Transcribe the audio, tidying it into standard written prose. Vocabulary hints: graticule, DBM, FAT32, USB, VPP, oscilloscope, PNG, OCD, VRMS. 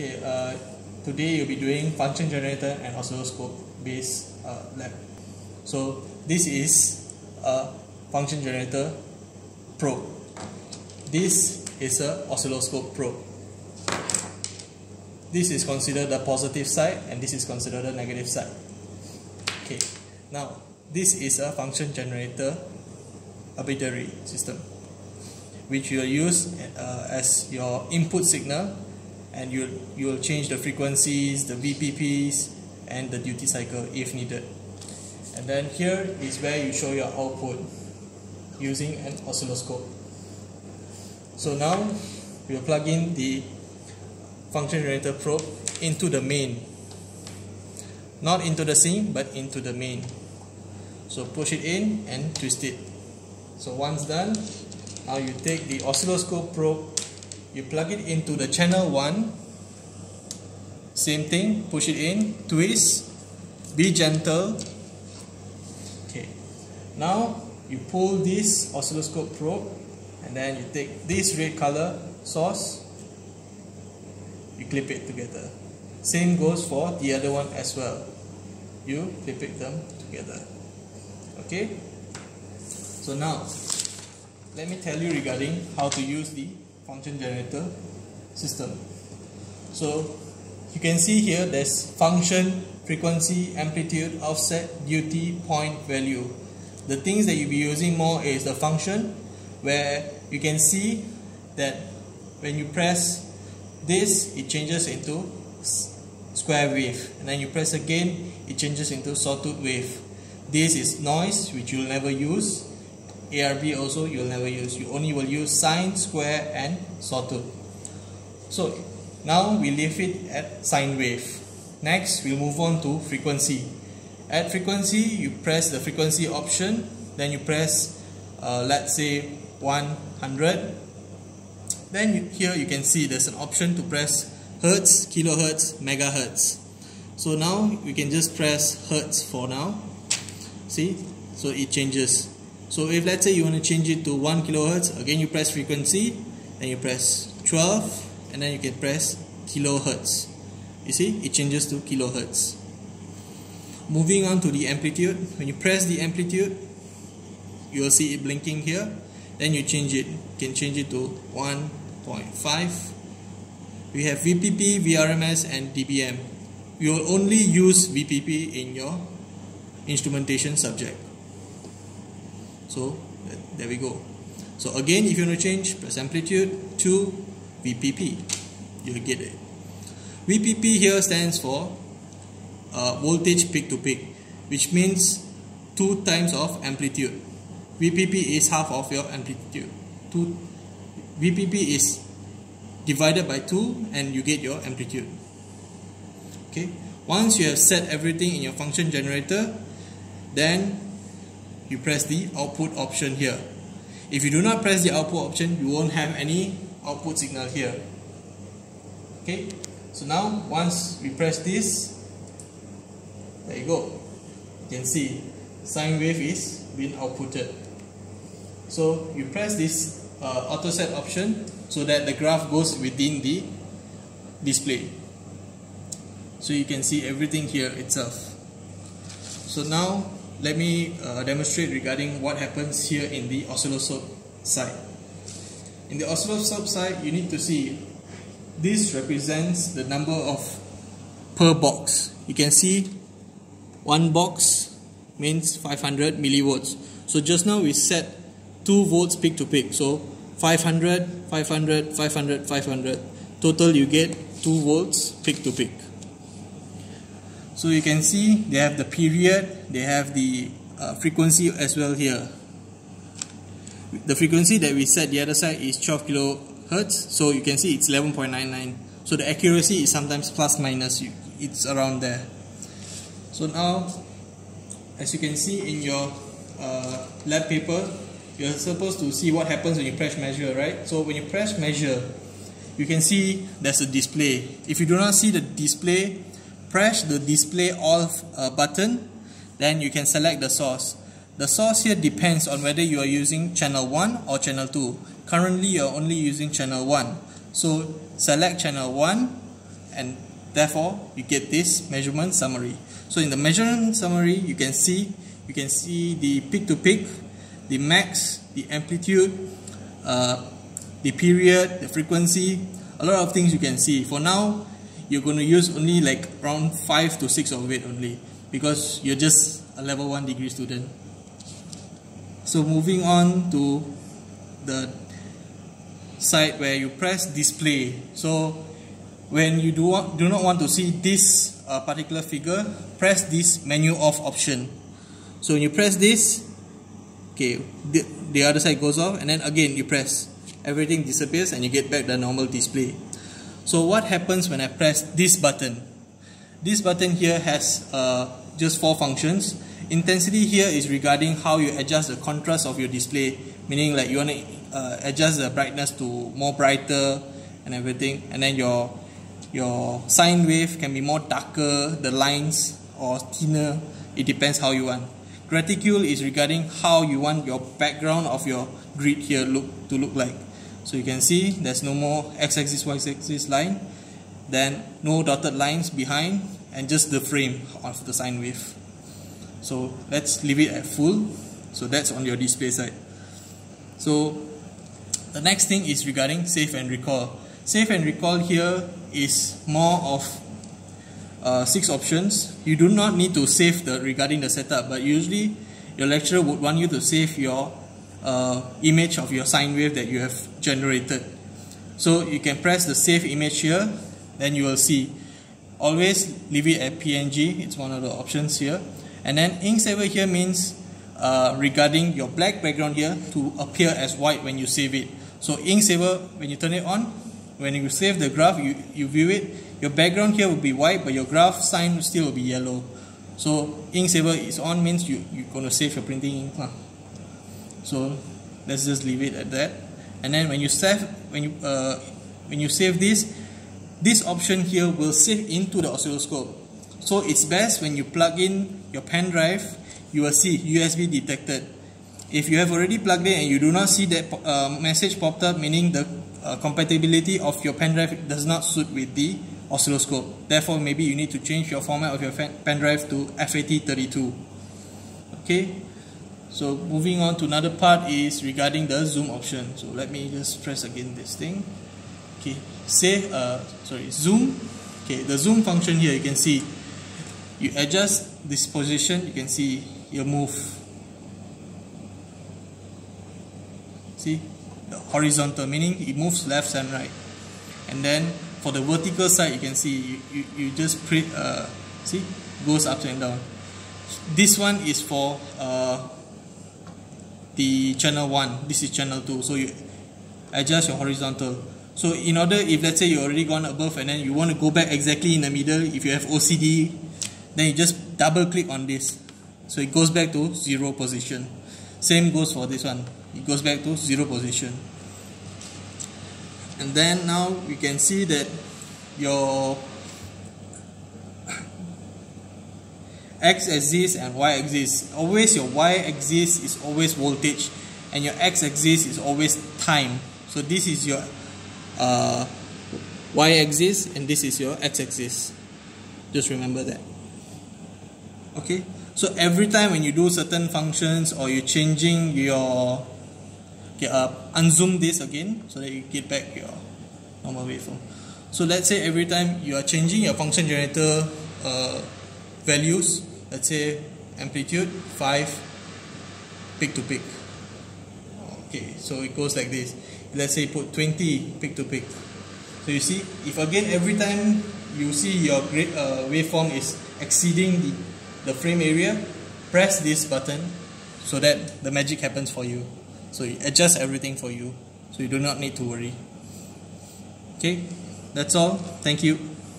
Okay, today you'll be doing function generator and oscilloscope based lab. So this is a function generator probe. This is a oscilloscope probe. This is considered the positive side and this is considered the negative side. Okay, now this is a function generator arbitrary system which you will use as your input signal, and you will change the frequencies, the VPPs and the duty cycle if needed. And then here is where you show your output using an oscilloscope. So now we will plug in the function generator probe into the main, not into the sink but into the main. So push it in and twist it. So once done, now you take the oscilloscope probe, you plug it into the channel 1, same thing, push it in, twist, be gentle. Okay, now you pull this oscilloscope probe and then you take this red color source, you clip it together. Same goes for the other one as well, you clip it them together. Okay, so now let me tell you regarding how to use the function generator system. So you can see here there's function, frequency, amplitude, offset, duty, point, value. The things that you'll be using more is the function, where you can see that when you press this, it changes into square wave, and then you press again, it changes into sawtooth wave. This is noise, which you'll never use. ARB also you'll never use. You only will use sine, square and sawtooth. So now we leave it at sine wave. Next we'll move on to frequency. At frequency you press the frequency option, then you press let's say 100. Then here you can see there's an option to press hertz, kilohertz, megahertz. So now we can just press hertz for now. See, so it changes. So if let's say you want to change it to 1 kilohertz, again you press frequency, then you press 12 and then you can press kilohertz. You see, it changes to kilohertz. Moving on to the amplitude, when you press the amplitude, you will see it blinking here. Then you change it, you can change it to 1.5. We have VPP, VRMS and DBM. You will only use VPP in your instrumentation subject. So there we go. So again, if you want to change, press amplitude to VPP, you'll get it. VPP here stands for voltage peak to peak, which means 2 times of amplitude. VPP is half of your amplitude. VPP is divided by 2 and you get your amplitude. Okay. Once you have set everything in your function generator, then you press the output option here. If you do not press the output option, you won't have any output signal here. Okay, so now once we press this, there you go. You can see sine wave is being outputted. So you press this auto set option so that the graph goes within the display. So you can see everything here itself. So now let me demonstrate regarding what happens here in the oscilloscope side. In the oscilloscope side, you need to see this represents the number of per box. You can see one box means 500 millivolts. So just now we set 2 volts peak to peak. So 500, 500, 500, 500. Total you get 2 volts peak to peak. So you can see they have the period, they have the frequency as well here. The frequency that we set the other side is 12 kilohertz, so you can see it's 11.99. So the accuracy is sometimes plus minus, it's around there. So now, as you can see in your lab paper, you're supposed to see what happens when you press measure, right? So when you press measure, you can see there's a display. If you do not see the display, press the display off button, then you can select the source. The source here depends on whether you are using channel 1 or channel 2. Currently you are only using channel 1. So select channel 1 and therefore you get this measurement summary. So in the measurement summary, you can see the peak to peak, the max, the amplitude, the period, the frequency, a lot of things you can see. For now, you're going to use only like around 5 to 6 of it only, because you're just a level 1 degree student. So moving on to the side where you press display. So when you do not want to see this particular figure, press this menu off option. So when you press this, okay, the other side goes off, and then again you press, everything disappears and you get back the normal display. So what happens when I press this button? This button here has just 4 functions. Intensity here is regarding how you adjust the contrast of your display, meaning like you want to adjust the brightness to more brighter and everything, and then your sine wave can be more darker, the lines, or thinner. It depends how you want. Graticule is regarding how you want your background of your grid here to look like. So you can see there's no more x-axis, y-axis line, then no dotted lines behind, and just the frame of the sine wave. So let's leave it at full. So that's on your display side. So the next thing is regarding save and recall. Save and recall here is more of 6 options. You do not need to save regarding the setup, but usually your lecturer would want you to save your image of your sine wave that you have generated. So you can press the save image here, then you will see. Always leave it at PNG, it's one of the options here. And then ink saver here means regarding your black background here to appear as white when you save it. So ink saver, when you turn it on, when you save the graph, you view it, your background here will be white, but your graph sign still will be yellow. So ink saver is on means you're going to save your printing ink. So let's just leave it at that. And then when you save this option here will save into the oscilloscope. So it's best when you plug in your pen drive, you will see USB detected. If you have already plugged in and you do not see that message popped up, meaning the compatibility of your pen drive does not suit with the oscilloscope. Therefore, maybe you need to change your format of your pen drive to FAT32. Okay, so moving on to another part is regarding the zoom option. So let me just press again this thing. Okay, zoom. Okay, the zoom function here, you can see you adjust this position, you can see your move. See? The horizontal, meaning it moves left and right. And then for the vertical side, you can see you just see, goes up and down. This one is for the channel 1, this is channel 2. So you adjust your horizontal. So in order, if let's say you already gone above and then you want to go back exactly in the middle, if you have OCD, then you just double click on this, so it goes back to 0 position. Same goes for this one, it goes back to 0 position. And then now you can see that your x-axis and y-axis, always your y-axis is always voltage and your x-axis is always time. So this is your y-axis and this is your x-axis, just remember that. Okay, so every time when you do certain functions or you're changing your unzoom this again so that you get back your normal waveform. So let's say every time you are changing your function generator values, let's say amplitude 5 peak to peak. Okay, so it goes like this. Let's say put 20 peak to peak. So you see, if again every time you see your waveform is exceeding the frame area, press this button so that the magic happens for you. So it adjusts everything for you, so you do not need to worry. Okay, that's all. Thank you.